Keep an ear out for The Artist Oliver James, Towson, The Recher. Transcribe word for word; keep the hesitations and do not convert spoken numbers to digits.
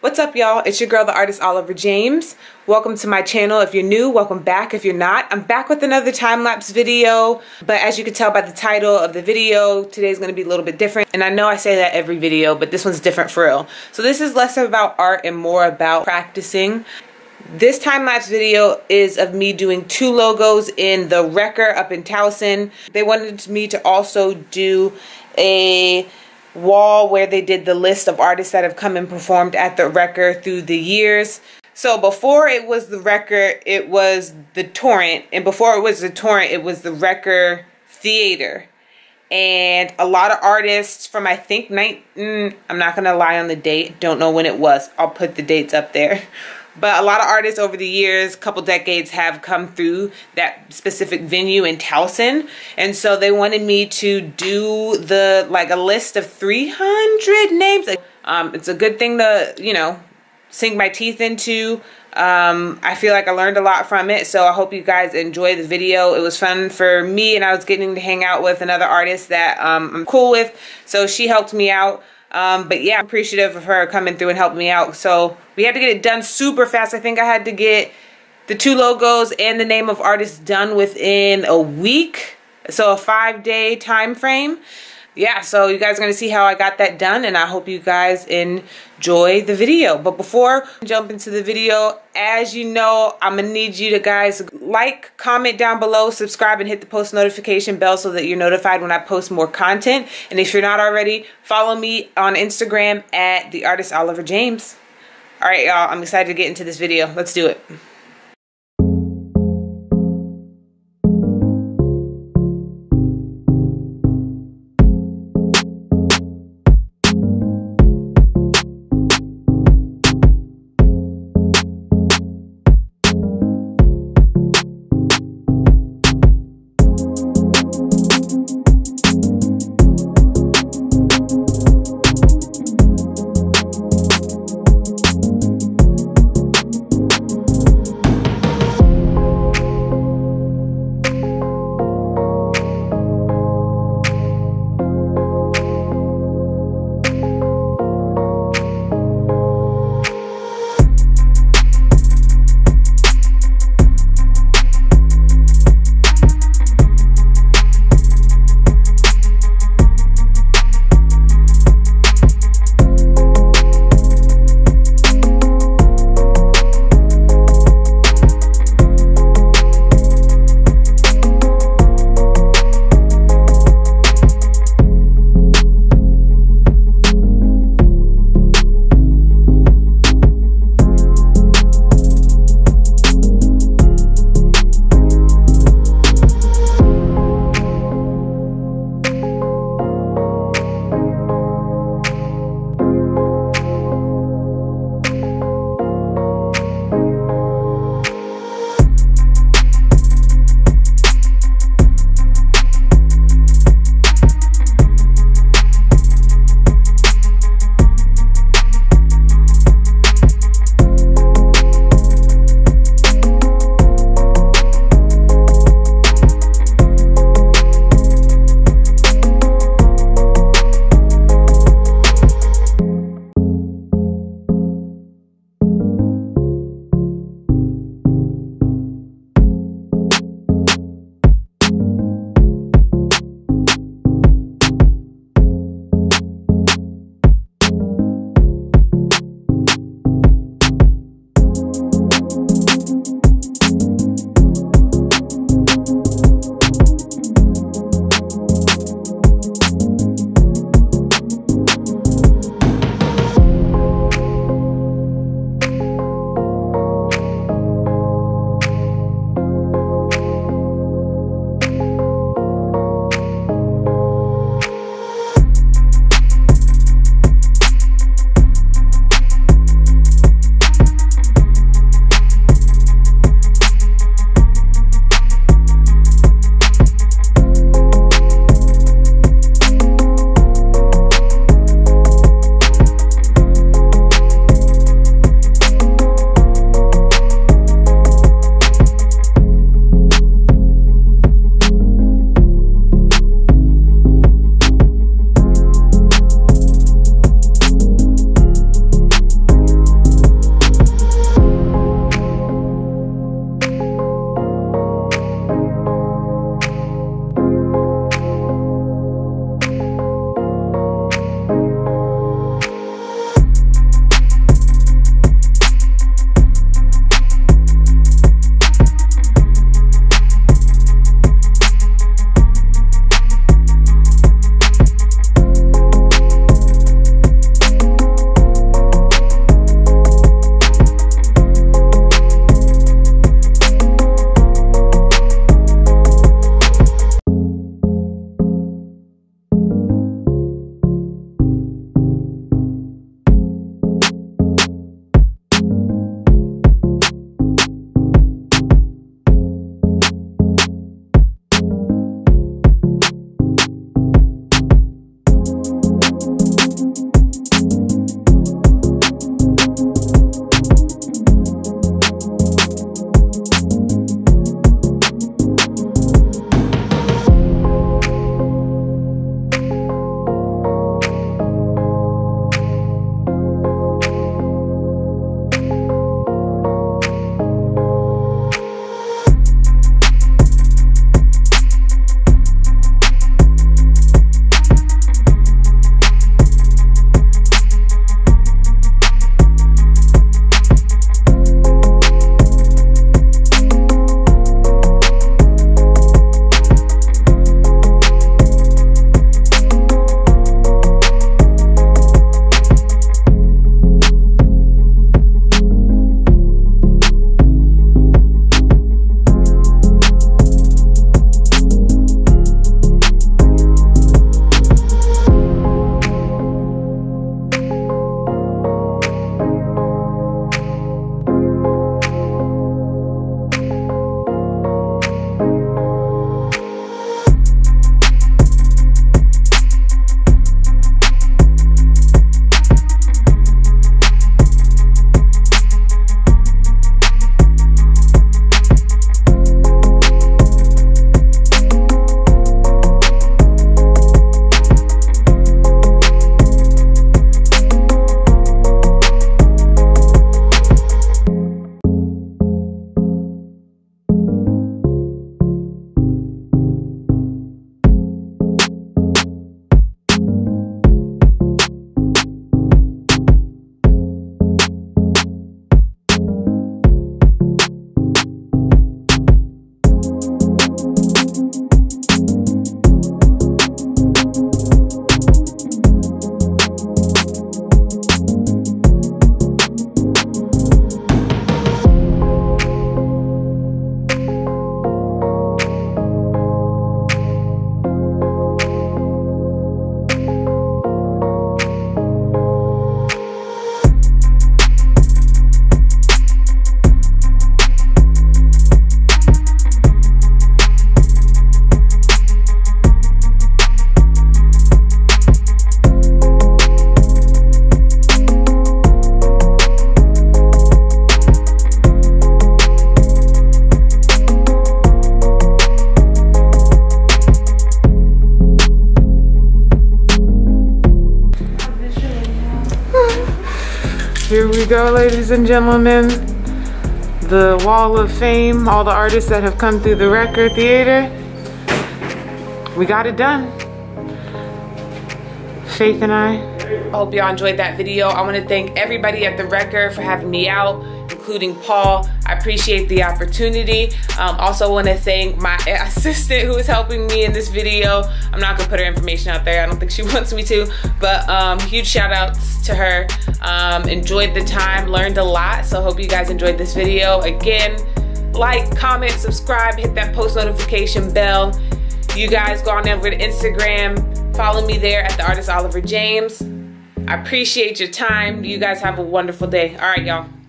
What's up, y'all? It's your girl, the artist Oliver James. Welcome to my channel. If you're new, welcome back. If you're not, I'm back with another time-lapse video. But as you can tell by the title of the video, today's gonna be a little bit different. And I know I say that every video, but this one's different for real. So this is less about art and more about practicing. This time-lapse video is of me doing two logos in The Recher up in Towson. They wanted me to also do a wall where they did the list of artists that have come and performed at The Recher through the years. So before it was The Recher, it was The Torrent, and before it was The Torrent, it was The Recher Theater. And a lot of artists from, I think, night mm, I'm not gonna lie on the date, don't know when it was, I'll put the dates up there, but a lot of artists over the years, couple decades, have come through that specific venue in Towson. And so they wanted me to do the like a list of three hundred names. Um, it's a good thing to, you know, sink my teeth into. Um, I feel like I learned a lot from it, so I hope you guys enjoy the video. It was fun for me, and I was getting to hang out with another artist that um, I'm cool with, so she helped me out. Um, but yeah, I'm appreciative of her coming through and helping me out. So we had to get it done super fast. I think I had to get the two logos and the name of artists done within a week. So a five day time frame. Yeah, so you guys are going to see how I got that done, and I hope you guys enjoy the video. But before I jump into the video, as you know, I'm going to need you to guys like, comment down below, subscribe, and hit the post notification bell so that you're notified when I post more content. And if you're not already, follow me on Instagram at The Artist Oliver James. All right, y'all, I'm excited to get into this video. Let's do it. we go, ladies and gentlemen. The Wall of Fame, all the artists that have come through the Recher Theater. We got it done. Faith and I. I hope y'all enjoyed that video. I want to thank everybody at the Recher for having me out, including Paul. I appreciate the opportunity. Um, also want to thank my assistant who is helping me in this video. I'm not going to put her information out there. I don't think she wants me to, but um, huge shout outs to her. Um, enjoyed the time, learned a lot. So hope you guys enjoyed this video. Again, like, comment, subscribe, hit that post notification bell. You guys go on over to Instagram, follow me there at The Artist Oliver James. I appreciate your time. You guys have a wonderful day. All right, y'all.